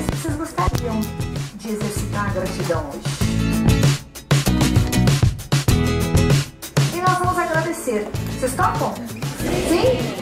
vocês gostariam de exercitar a gratidão hoje? E nós vamos agradecer. Vocês topam? Sim?